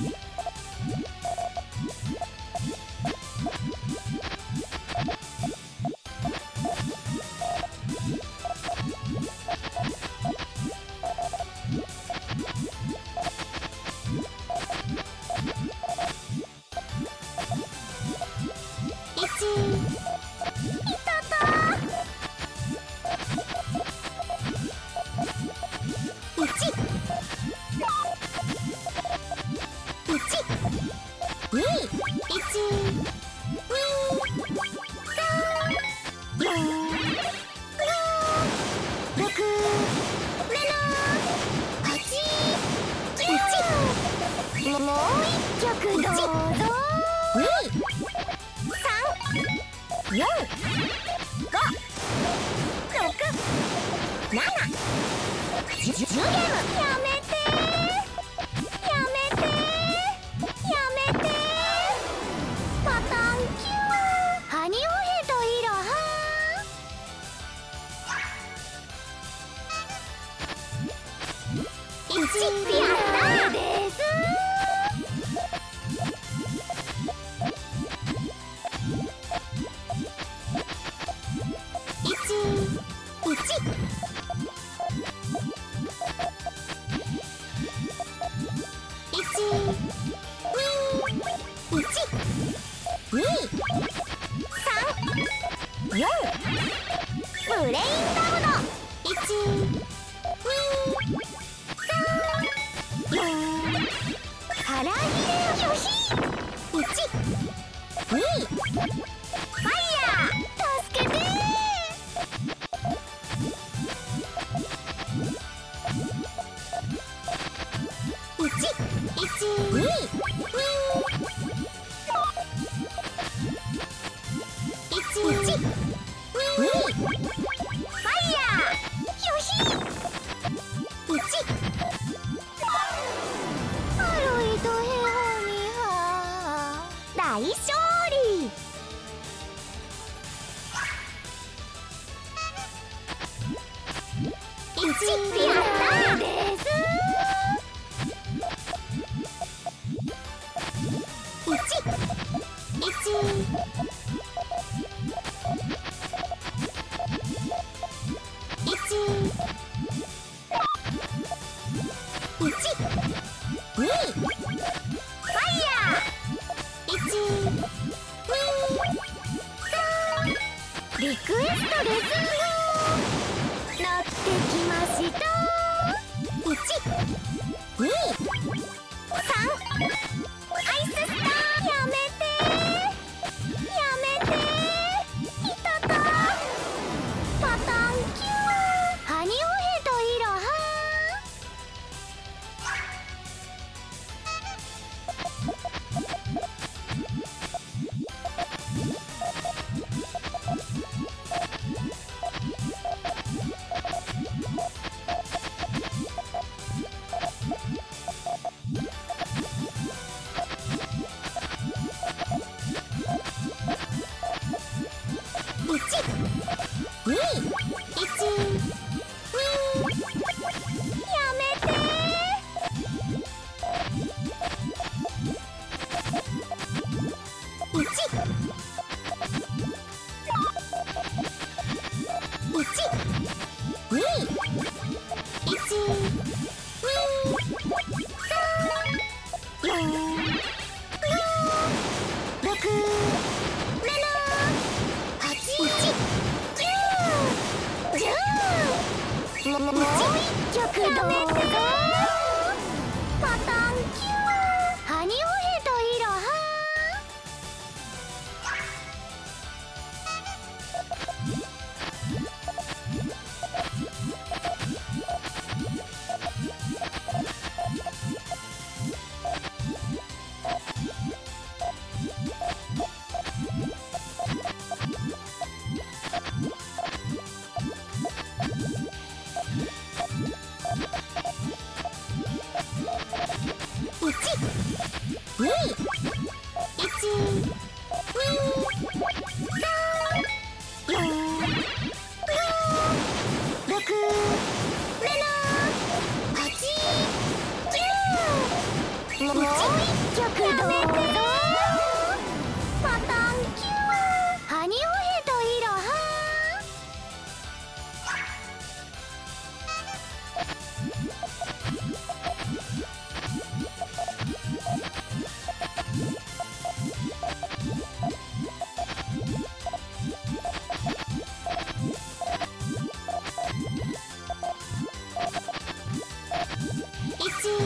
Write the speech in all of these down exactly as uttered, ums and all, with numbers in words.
What?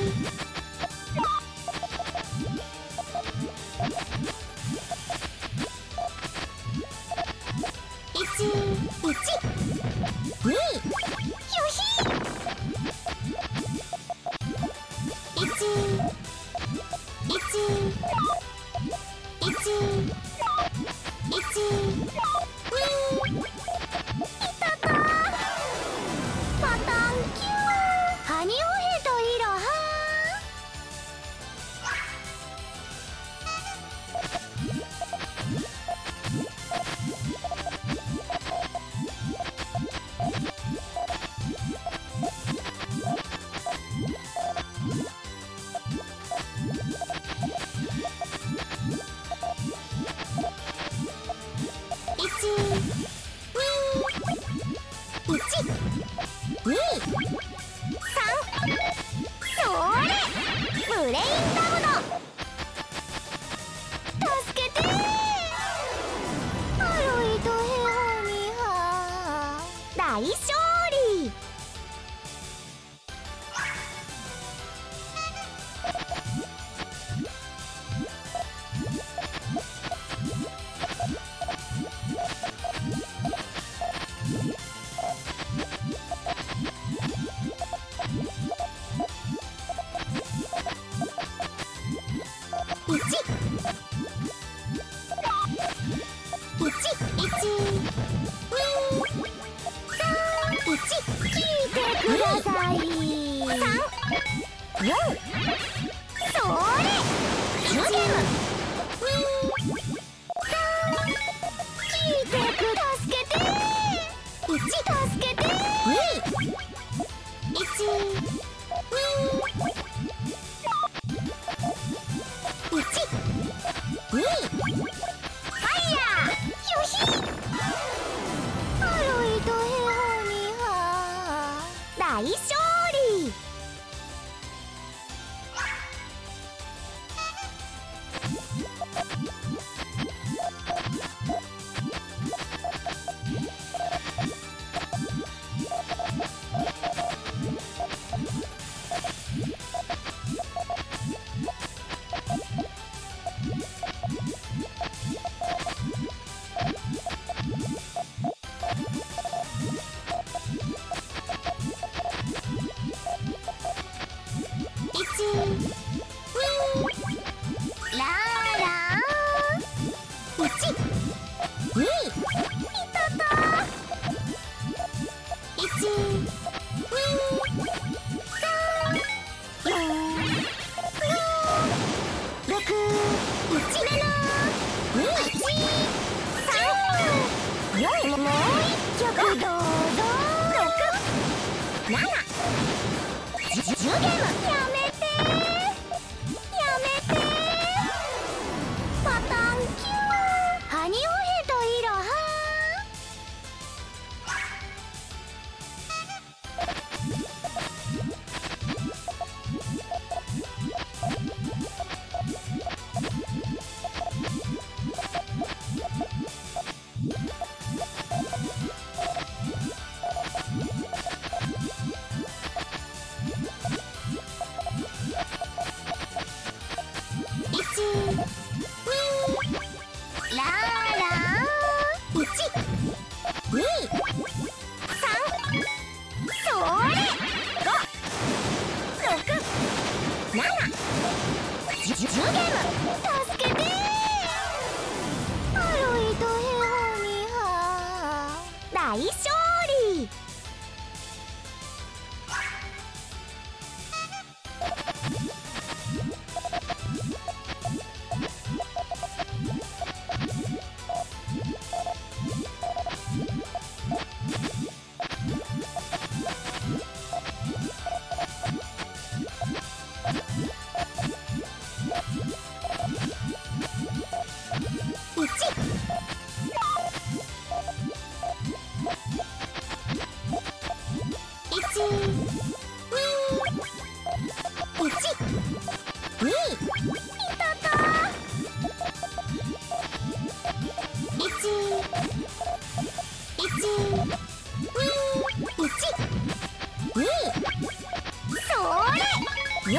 よ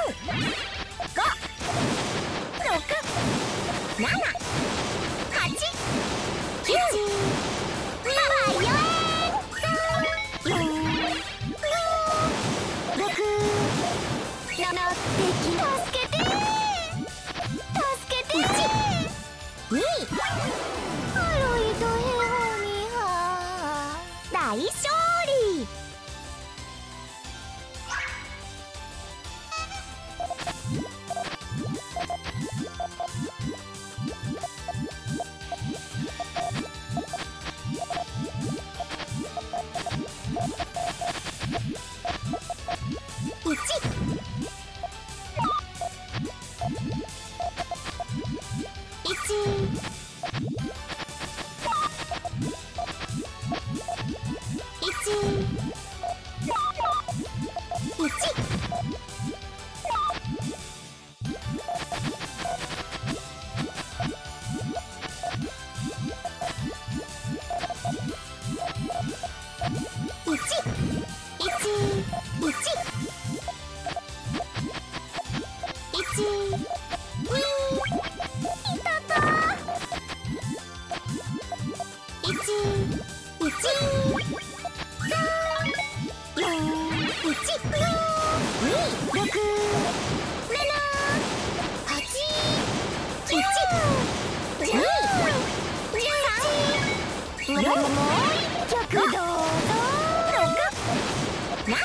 っもう一曲どうぞ。ろく、なな。